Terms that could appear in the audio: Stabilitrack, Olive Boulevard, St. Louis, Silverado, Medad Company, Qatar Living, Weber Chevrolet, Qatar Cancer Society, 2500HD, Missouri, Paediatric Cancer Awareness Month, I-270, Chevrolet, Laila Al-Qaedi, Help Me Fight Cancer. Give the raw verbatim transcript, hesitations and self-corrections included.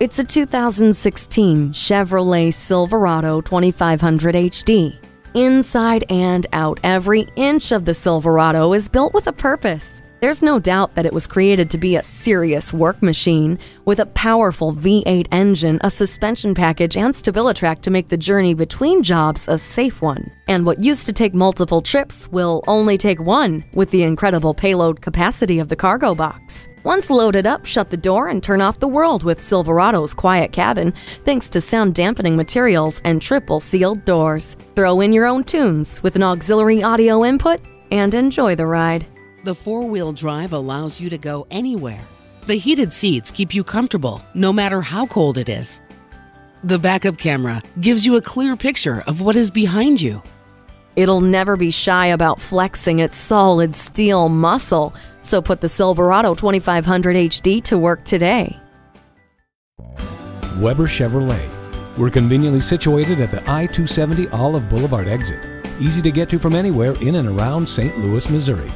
It's a two thousand sixteen Chevrolet Silverado twenty-five hundred H D. Inside and out, every inch of the Silverado is built with a purpose. There's no doubt that it was created to be a serious work machine, with a powerful V eight engine, a suspension package, and Stabilitrack to make the journey between jobs a safe one. And what used to take multiple trips will only take one, with the incredible payload capacity of the cargo box. Once loaded up, shut the door and turn off the world with Silverado's quiet cabin, thanks to sound-dampening materials and triple-sealed doors. Throw in your own tunes with an auxiliary audio input and enjoy the ride. The four-wheel drive allows you to go anywhere. The heated seats keep you comfortable, no matter how cold it is. The backup camera gives you a clear picture of what is behind you. It'll never be shy about flexing its solid steel muscle, so put the Silverado twenty-five hundred H D to work today. Weber Chevrolet. We're conveniently situated at the I two seventy Olive Boulevard exit. Easy to get to from anywhere in and around Saint Louis, Missouri.